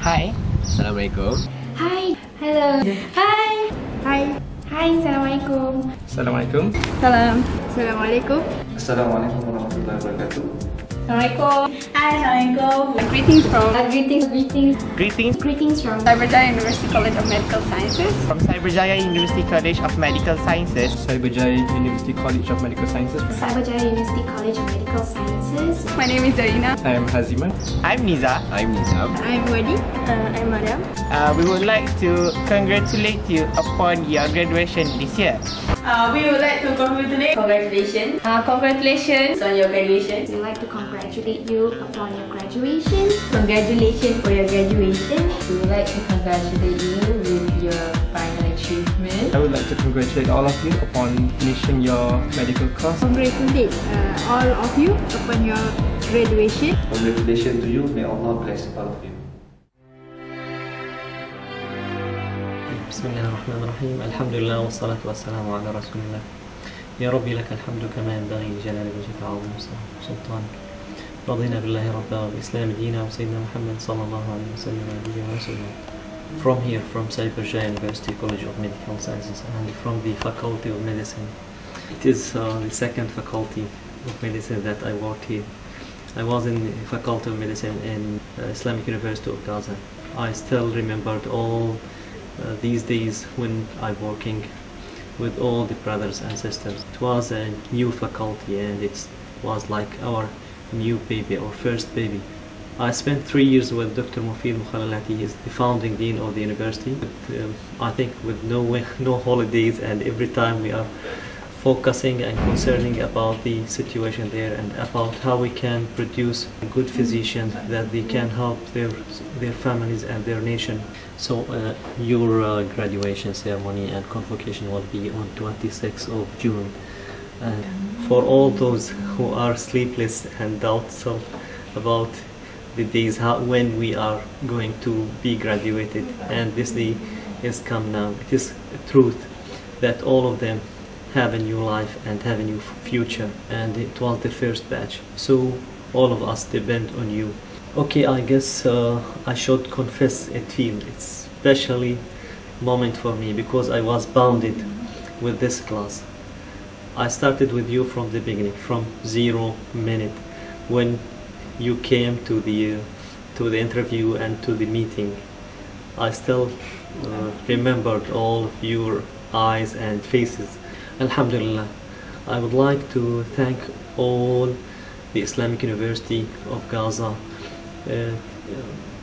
Hi. Assalamualaikum. Hi. Hello. Hi. Hi. Hi. Assalamualaikum. Assalamualaikum. Salam. Assalamualaikum. Assalamualaikum warahmatullahi wabarakatuh. Assalamualaikum. Hi. Assalamualaikum. Greetings from Cyberjaya University College of Medical Sciences. From Cyberjaya University College of Medical Sciences. Cyberjaya University College of Medical Sciences. Cyberjaya University College of Medical Sciences. My name is Zarina. I am Haziman. I'm Niza. I'm Nizam. I'm Wadi. I'm Mariam. We would like to congratulate you upon your graduation this year. We would like to congratulate. Congratulations. Congratulations on your graduation. We'd like to congratulate you upon your graduation. Congratulations for your graduation. We would like to congratulate you with your final achievement. I would like to congratulate all of you upon finishing your medical course. Congratulate all of you upon your graduation. Congratulations to you. May Allah bless all of you. Bismillahirrahmanirrahim. Alhamdulillah wassalatu wassalamu ala rasulillah. يا ربي لك الحمد كما ينبغي لجلال وجهك وعظيم سلطانك. رضينا بالله ربا وبالإسلام دينا وسيدنا محمد صلى الله عليه وسلم نبينا ورسولا. From here, from Cyberjaya University College of Medical Sciences and from the Faculty of Medicine. It is the second Faculty of Medicine that I work here. I was in the Faculty of Medicine in Islamic University of Gaza. I still remembered all these days when I'm working with all the brothers and sisters. It was a new faculty and it was like our new baby, our first baby. I spent 3 years with Dr. Mufid Muhallati. He is the founding dean of the university. But, I think with no holidays, and every time we are focusing and concerning about the situation there and about how we can produce good physicians that they can help their families and their nation. So your graduation ceremony and convocation will be on 26th of June. And for all those who are sleepless and doubtful about the days when we are going to be graduated, and this day is come now. It is truth that all of them have a new life and have a new future, and it was the first batch, so all of us depend on you. Okay, I guess I should confess it feel it's especially moment for me because I was bounded with this class. I started with you from the beginning, from 0 minute when you came to the interview and to the meeting. I still remembered all of your eyes and faces. Alhamdulillah, I would like to thank all the Islamic University of Gaza,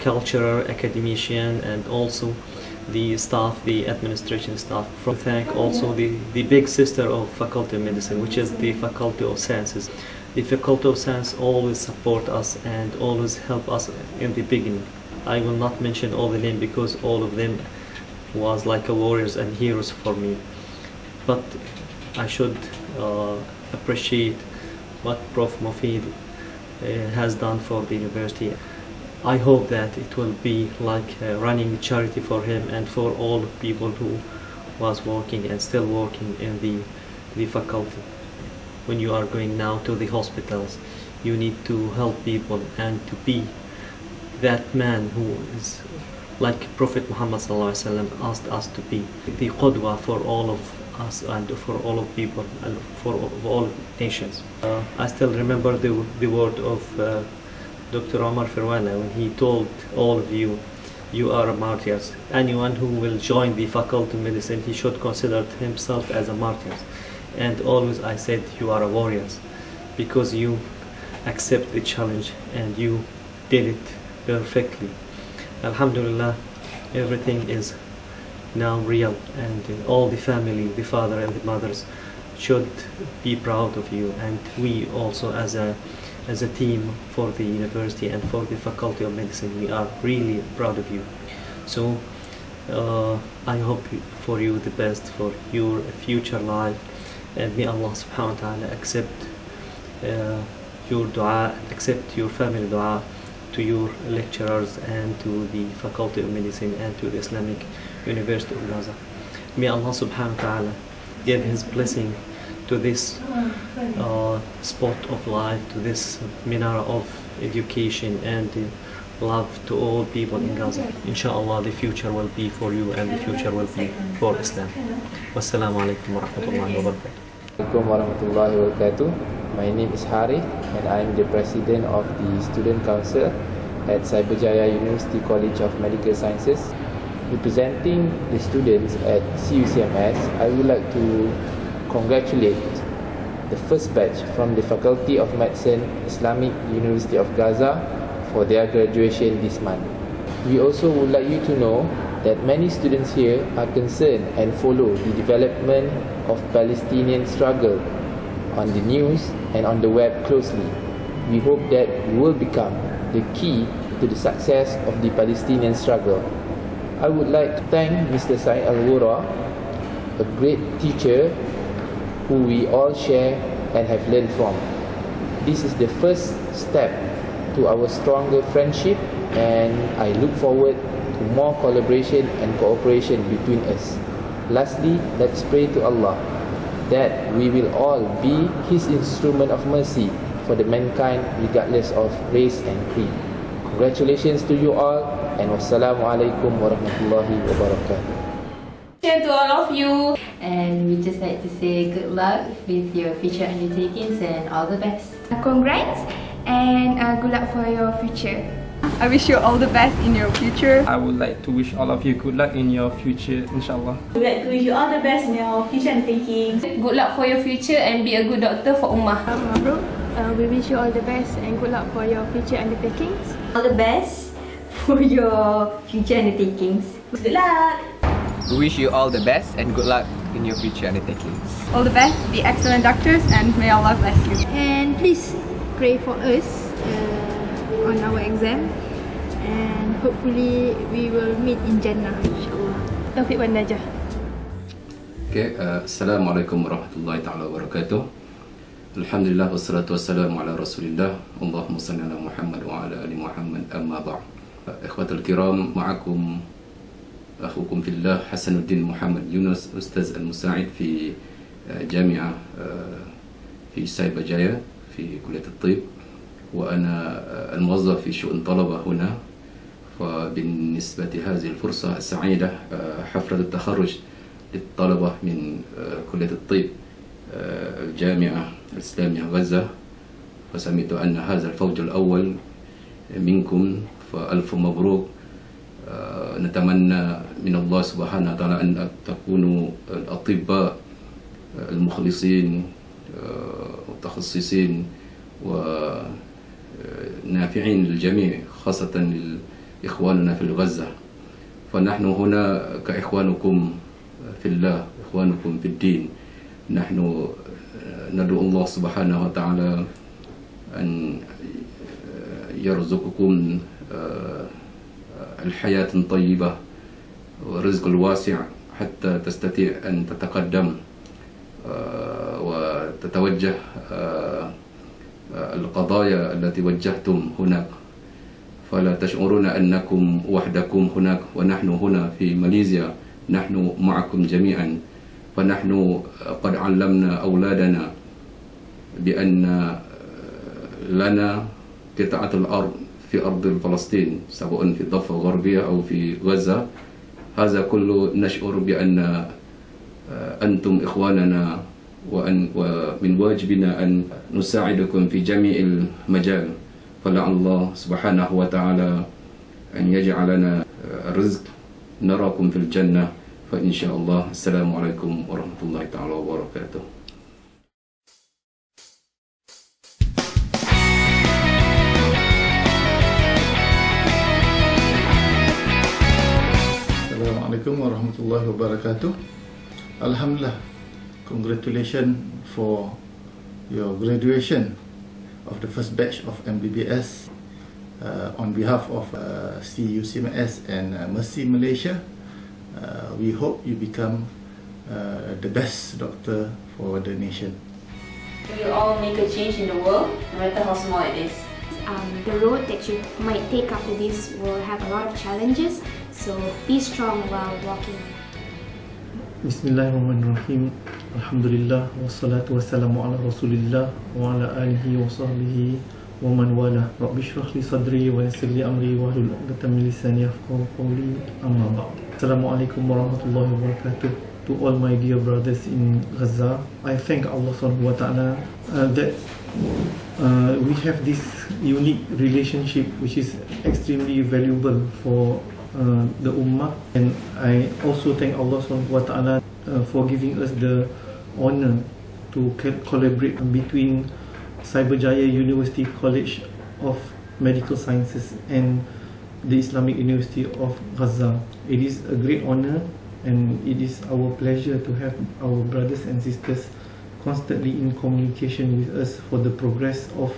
cultural, academician, and also the staff, the administration staff. From thank also the big sister of Faculty of Medicine, which is the Faculty of Sciences. The Faculty of Science always support us and always help us in the beginning. I will not mention all the names because all of them was like warriors and heroes for me. But I should appreciate what Prof. Mufid has done for the university. I hope that it will be like running charity for him and for all people who was working and still working in the faculty. When you are going now to the hospitals, you need to help people and to be that man who is like Prophet Muhammad asked us to be, the qudwa for all of us and for all of people and for all nations. I still remember the word of Dr. Omar Firwana when he told all of you, you are martyrs. Anyone who will join the Faculty of Medicine, he should consider himself as a martyr. And always I said, you are warriors because you accept the challenge and you did it perfectly. Alhamdulillah, everything is now real, and all the family, the father and the mothers, should be proud of you, and we also as a team for the university and for the Faculty of Medicine, we are really proud of you. So I hope for you the best for your future life, and may Allah subhanahu wa ta'ala accept your dua, accept your family dua, to your lecturers and to the Faculty of Medicine and to the Islamic University of Gaza. May Allah subhanahu wa ta'ala give his blessing to this spot of life, to this minara of education and love to all people in Gaza. Inshallah, the future will be for you and the future will be for Islam. Wassalamu alaikum warahmatullahi wabarakatuh. My name is Hari and I am the president of the Student Council at Cyberjaya University College of Medical Sciences. Representing the students at CUCMS, I would like to congratulate the first batch from the Faculty of Medicine, Islamic University of Gaza for their graduation this month. We also would like you to know that many students here are concerned and follow the development of Palestinian struggle on the news and on the web closely. We hope that we will become the key to the success of the Palestinian struggle. I would like to thank Mr. Sayyid Al-Wara, a great teacher who we all share and have learned from. This is the first step to our stronger friendship, and I look forward to more collaboration and cooperation between us. Lastly, let's pray to Allah that we will all be His instrument of mercy for the mankind regardless of race and creed. Congratulations to you all, and wassalamu alaikum warahmatullahi wabarakatuh. To all of you, and we just like to say good luck with your future undertakings and all the best. Congrats and good luck for your future. I wish you all the best in your future. I would like to wish all of you good luck in your future, inshallah. I would like to wish you all the best in your future undertakings. Good luck for your future and be a good doctor for Ummah. We wish you all the best and good luck for your future undertakings. All the best for your future undertakings. Good luck! We wish you all the best and good luck in your future undertakings. All the best, be excellent doctors, and may Allah bless you. And please pray for us on our exam, and hopefully we will meet in Jannah, inshallah. Tawfiq wa Najah. Okay, assalamualaikum warahmatullahi ta'ala wabarakatuh. Alhamdulillah, wassalatu wassalamu ala rasulillah. Allahumma salli ala Muhammad wa ala ali Muhammad, amma ba'd. Ikhwatul kiram, ma'akum akhukum fillah Hassan al-Din Muhammad Yunus, Ustaz al-Musa'id fi Jami'ah fi Cyberjaya fi Kuliat al-Tib. Wa ana al-muwazzaf fi shu'un talaba huna. Fa binisbati hazi al-fursa al-sa'idah hafrat al-takharruj lil-talaba min Kuliat al-Tib الجامعة الإسلامية غزة فسمعت أن هذا الفوج الأول منكم فألف مبروك نتمنى من الله سبحانه وتعالى أن تكونوا الأطباء المخلصين والمتخصصين ونافعين للجميع خاصة لإخواننا في غزة فنحن هنا كإخوانكم في الله إخوانكم في الدين نحن ندعو الله سبحانه وتعالى أن يرزقكم الحياة الطيبة ورزق الواسع حتى تستطيع أن تتقدم وتتوجه القضايا التي وجهتم هناك فلا تشعرون أنكم وحدكم هناك ونحن هنا في ماليزيا نحن معكم جميعا فنحن قد علمنا أولادنا بأن لنا قطعة الأرض في أرض فلسطين سواء في الضفة الغربية أو في غزة هذا كله نشعر بأن أنتم إخواننا ومن واجبنا أن نساعدكم في جميع المجال فلعل الله سبحانه وتعالى أن يجعلنا رزق نراكم في الجنة فإن شاء الله السلام عليكم ورحمة الله تعالى وبركاته السلام عليكم ورحمة الله وبركاته Alhamdulillah, congratulations for your graduation of the first batch of MBBS on behalf of CUCMS and Mercy Malaysia. We hope you become the best doctor for the nation. We will all make a change in the world, no matter how small it is. The road that you might take after this will have a lot of challenges, so be strong while walking. Bismillahirrahmanirrahim. Alhamdulillah, wassalatu wassalamu ala rasulillah wa ala alihi wa sahbihi ومن والاه رب اشرح لي صدري ويسر لي امري واحلل عقدة من لساني يفقهوا قولي اما بعد السلام عليكم ورحمة الله وبركاته. To all my dear brothers in Gaza, I thank Allah subhanahu wa ta'ala that we have this unique relationship which is extremely valuable for the Ummah, and I also thank Allah subhanahu wa ta'ala for giving us the honor to collaborate between Cyberjaya University College of Medical Sciences and the Islamic University of Gaza. It is a great honor, and it is our pleasure to have our brothers and sisters constantly in communication with us for the progress of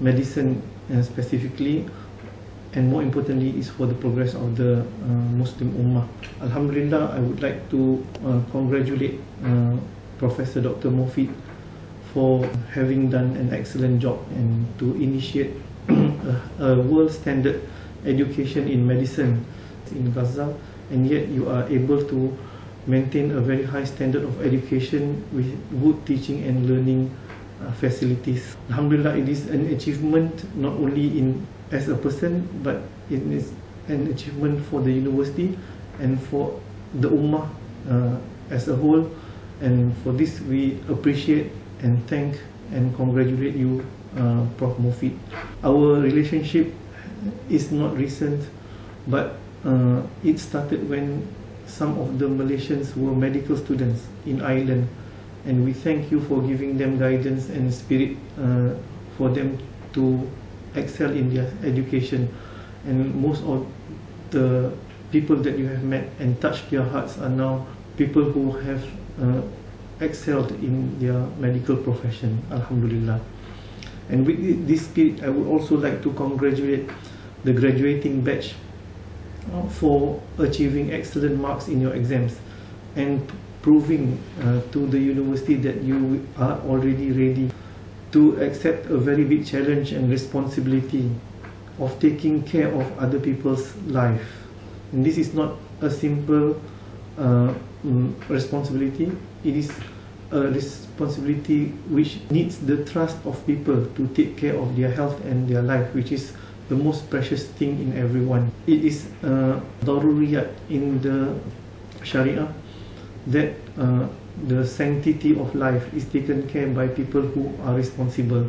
medicine, and specifically, and more importantly, is for the progress of the Muslim Ummah. Alhamdulillah, I would like to congratulate Professor Dr. Mufid for having done an excellent job and to initiate a world standard education in medicine in Gaza, and yet you are able to maintain a very high standard of education with good teaching and learning facilities. Alhamdulillah, it is an achievement not only in as a person, but it is an achievement for the university and for the Ummah as a whole, and for this we appreciate and thank and congratulate you, Prof. Mufid. Our relationship is not recent, but it started when some of the Malaysians were medical students in Ireland, and we thank you for giving them guidance and spirit for them to excel in their education. And most of the people that you have met and touched their hearts are now people who have excelled in their medical profession, alhamdulillah. And with this spirit, I would also like to congratulate the graduating batch for achieving excellent marks in your exams and proving to the university that you are already ready to accept a very big challenge and responsibility of taking care of other people's life. And this is not a simple responsibility. It is a responsibility which needs the trust of people to take care of their health and their life, which is the most precious thing in everyone. It is daruriyat in the Sharia that the sanctity of life is taken care by people who are responsible.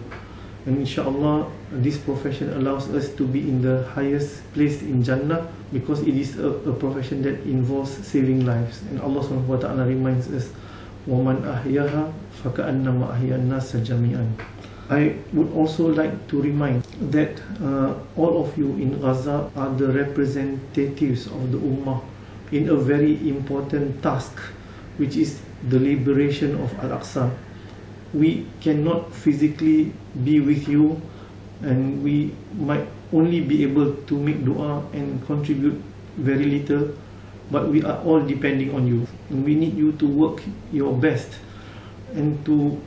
And inshallah, this profession allows us to be in the highest place in Jannah, because it is a profession that involves saving lives. And Allah subhanahu wa ta'ala reminds us, وَمَنْ أَحْيَاهَا فَكَأَنَّمَا أَحْيَا النَّاسَ جَمِيعًا. I would also like to remind that all of you in Gaza are the representatives of the Ummah in a very important task, which is the liberation of Al-Aqsa. We cannot physically be with you, and we might only be able to make dua and contribute very little, but we are all depending on you, and we need you to work your best and to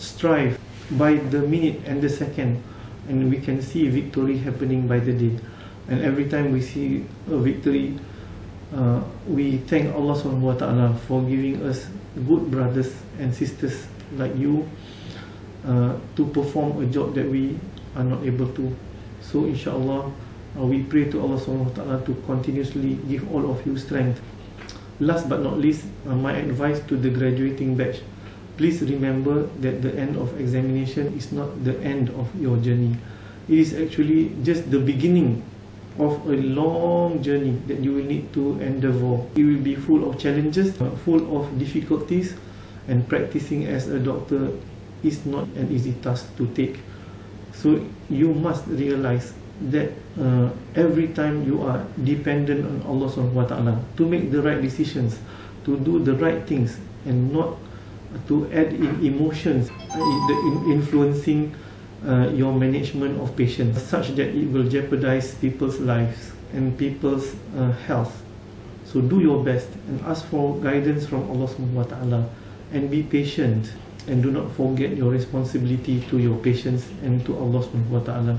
strive by the minute and the second, and we can see victory happening by the day. And every time we see a victory, we thank Allah subhanahu wa ta'ala for giving us good brothers and sisters like you to perform a job that we are not able to. So inshallah, we pray to Allah subhanahu wa ta'ala to continuously give all of you strength. Last but not least, my advice to the graduating batch: please remember that the end of examination is not the end of your journey. It is actually just the beginning of a long journey that you will need to endeavor. It will be full of challenges, full of difficulties, and practicing as a doctor is not an easy task to take. So you must realize that every time you are dependent on Allah subhanahu wa ta'ala to make the right decisions, to do the right things, and not to add in emotions influencing your management of patients such that it will jeopardize people's lives and people's health. So do your best and ask for guidance from Allah subhanahu wa ta'ala, and be patient, and do not forget your responsibility to your patients and to Allah subhanahu wa ta'ala,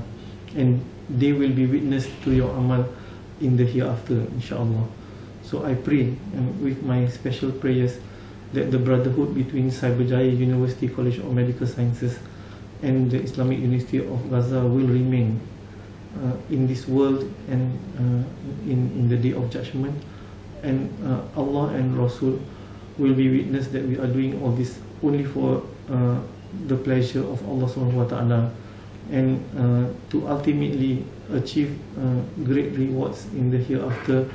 and they will be witness to your amal in the hereafter, inshallah. So I pray, and with my special prayers, that the brotherhood between Cyberjaya University College of Medical Sciences and the Islamic University of Gaza will remain in this world and in the Day of Judgment, and Allah and Rasul will be witness that we are doing all this only for the pleasure of Allah Subhanahu Wa Taala, and to ultimately achieve great rewards in the hereafter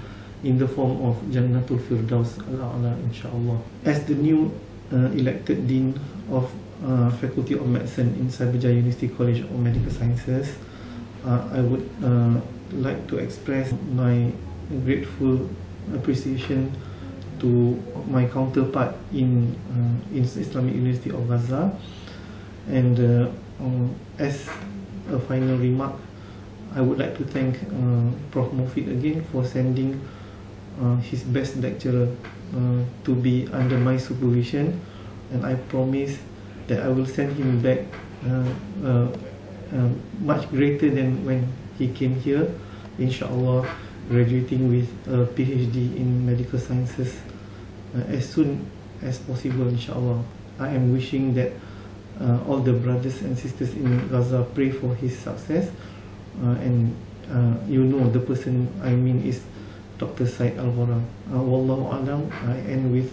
in the form of Jannatul Firdaus Al-A'la, insyaAllah. As the new elected Dean of Faculty of Medicine in Cyberjaya University College of Medical Sciences, I would like to express my grateful appreciation to my counterpart in Islamic University of Gaza. And as a final remark, I would like to thank Prof. Mufid again for sending his best lecturer to be under my supervision, and I promise that I will send him back much greater than when he came here, insyaAllah, graduating with a PhD in medical sciences as soon as possible, insyaAllah. I am wishing that all the brothers and sisters in Gaza pray for his success. And you know the person I mean is Dr. Sayyid Al-Wara. Wallahu alam. I end with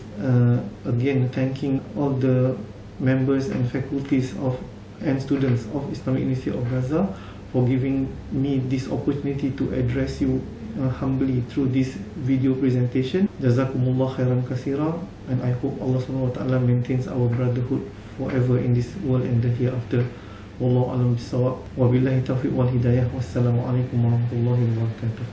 again thanking all the members and faculties of and students of Islamic University of Gaza for giving me this opportunity to address you humbly through this video presentation. Jazakumullah khairan kaseera, and I hope Allah Subhanahu Wa Taala maintains our brotherhood forever in this world and the hereafter. Wallahu alam bisawab. Wabillahi taufiq wal hidayah. Wassalamualaikum warahmatullahi wabarakatuh.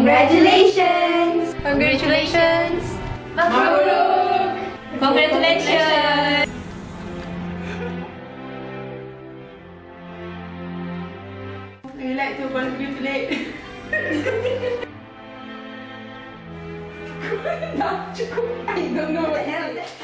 Congratulations! Congratulations! Mabruk! Congratulations! We like to congratulate. Cukup dah, cukup. I don't know what else.